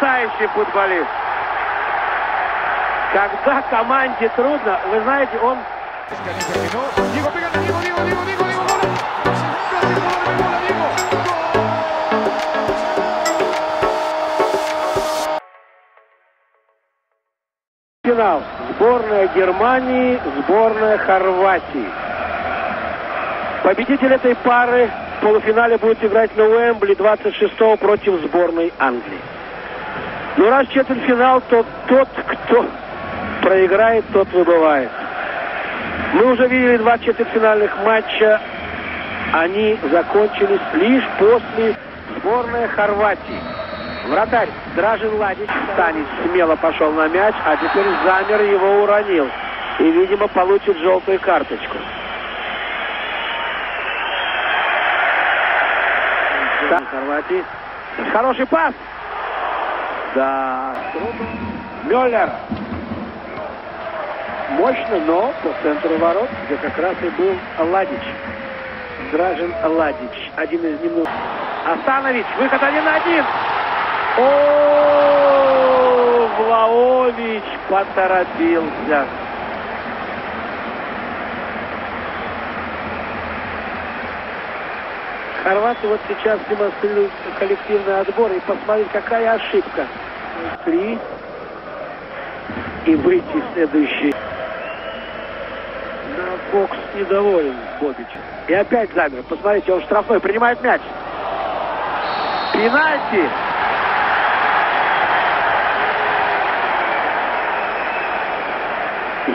потрясающий футболист. Когда команде трудно, вы знаете, он... Финал. Сборная Германии, сборная Хорватии. Победитель этой пары в полуфинале будет играть на Уэмбли 26-го против сборной Англии. Ну, раз четвертьфинал, то тот, кто проиграет, тот выбывает. Мы уже видели два четвертьфинальных матча. Они закончились лишь после сборной Хорватии. Вратарь Дражен Аладич. Танец смело пошел на мяч, а теперь замер, его уронил. И, видимо, получит желтую карточку. Хорватии. Хороший пас. Да. Мюллер. Мощно, но по центру ворот, где как раз и был Аладич. Дражен Аладич. Один из немногих. Астанович. Выход 1-1. О, Влаович поторопился. Хорваты вот сейчас демонстрируют коллективный отбор. И посмотрите, какая ошибка. Три. И выйти следующий. Да, Бокс недоволен Бобич. И опять замер. Посмотрите, он штрафной принимает мяч. Пенальти.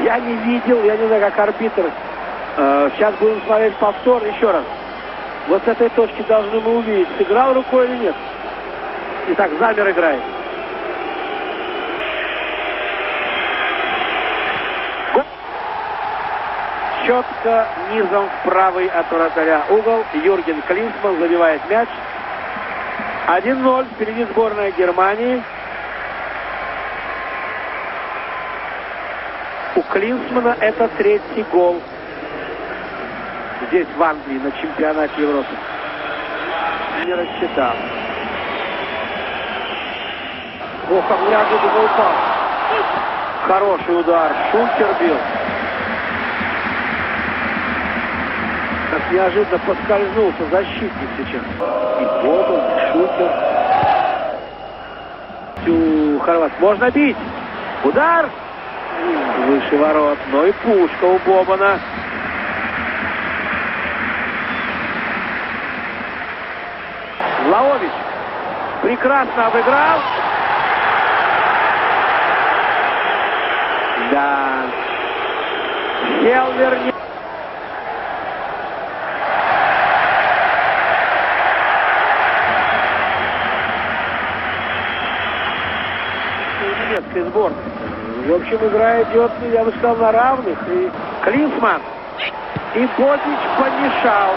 Я не видел, я не знаю, как арбитр. Сейчас будем смотреть повтор еще раз. Вот с этой точки должны мы увидеть, сыграл рукой или нет. Итак, замер играет. Четко низом правый от вратаря угол. Юрген Клинсман забивает мяч. 1-0. Впереди сборная Германии. У Клинсмана это третий гол. Здесь в Англии на чемпионате Европы. Не рассчитал. Ох, как неожиданно упал. Хороший удар. Шукер бил. Как неожиданно поскользнулся защитник сейчас. И Бобл, и Шукер. Всю Хорват. Можно бить. Удар. Выше ворот. Но и пушка у Бобана. Влаович прекрасно обыграл. Да. Хельмер не... Немецкий сбор. В общем, игра идет, я бы сказал, на равных. И Клинсман. И Бодич помешал.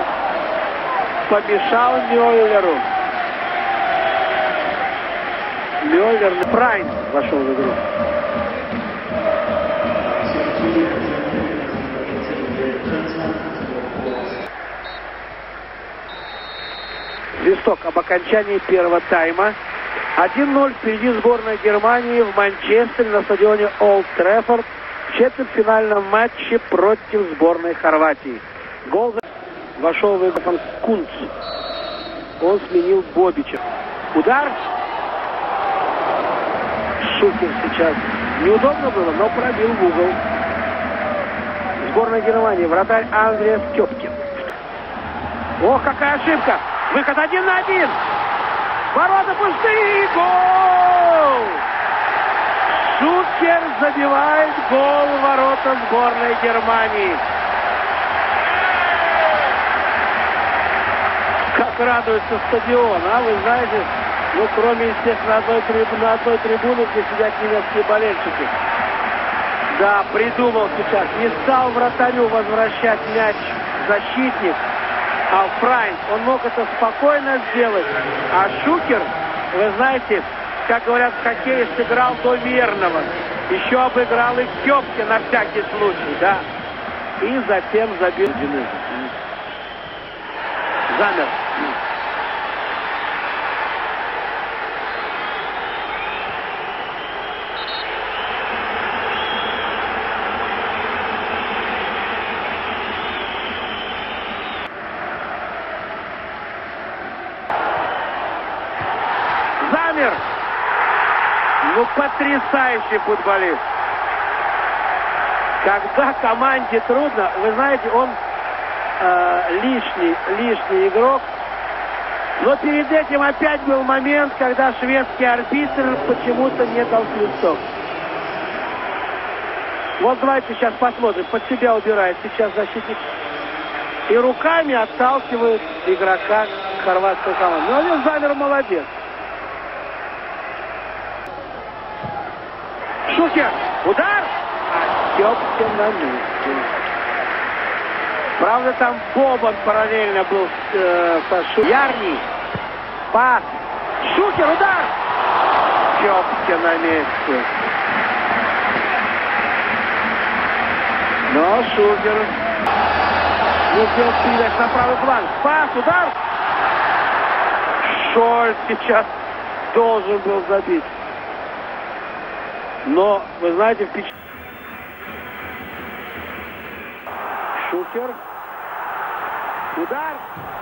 Помешал Мюллеру. Мюллер Прайн вошел в игру. Свисток об окончании первого тайма. 1-0 впереди сборная Германии в Манчестере на стадионе Олд Траффорд в четвертьфинальном матче против сборной Хорватии. Гол вошел в игру Франц Кунц. Он сменил Бобича. Удар. Шукер сейчас. Неудобно было, но пробил в угол. Сборная Германии. Вратарь Андреас Кепкин. Ох, какая ошибка. Выход 1-1. Ворота пустые. Гол! Шукер забивает гол в ворота сборной Германии. Как радуется стадион, а вы знаете... Ну, кроме, естественно, на одной трибуне, где сидят немецкие болельщики. Да, придумал сейчас. Не стал вратарю возвращать мяч защитник. Алфрайн, он мог это спокойно сделать. А Шукер, вы знаете, как говорят в хоккее, сыграл до верного. Еще обыграл и Кёпки на всякий случай, да. И затем забил. Замер. Ну, потрясающий футболист. Когда команде трудно, вы знаете, он лишний игрок. Но перед этим опять был момент, когда шведский арбитр почему-то не дал свисток. Вот давайте сейчас посмотрим. Под себя убирает сейчас защитник. И руками отталкивает игрока хорватской команды. Но он замер, молодец. Шукер. Удар. А Кепкин на месте. Правда, там Бобан параллельно был со Шукером. Ярни. Пас. Шукер. Удар. Кепкин на месте. Но Шукер не сделал передачу на правый фланг. Пас, удар. Шольц сейчас должен был забить. Но, вы знаете, впечатление. Шукер. Удар.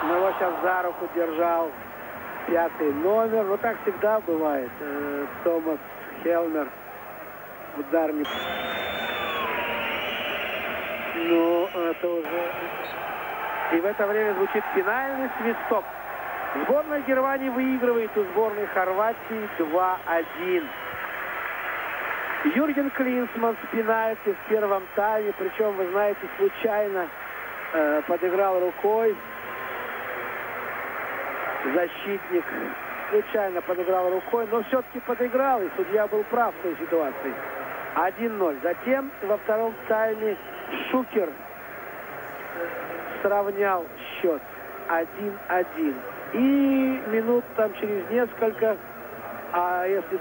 Но его сейчас за руку держал. Пятый номер. Вот так всегда бывает. Томас Хельмер. Удар не... Ну, это уже... И в это время звучит финальный свисток. Сборная Германии выигрывает у сборной Хорватии 2-1. Юрген Клинсман спинается в первом тайме. Причем, вы знаете, случайно подыграл рукой. Защитник случайно подыграл рукой, но все-таки подыграл. И судья был прав в той ситуации. 1-0. Затем во втором тайме Шукер сравнял счет 1-1. И минут там через несколько, а если...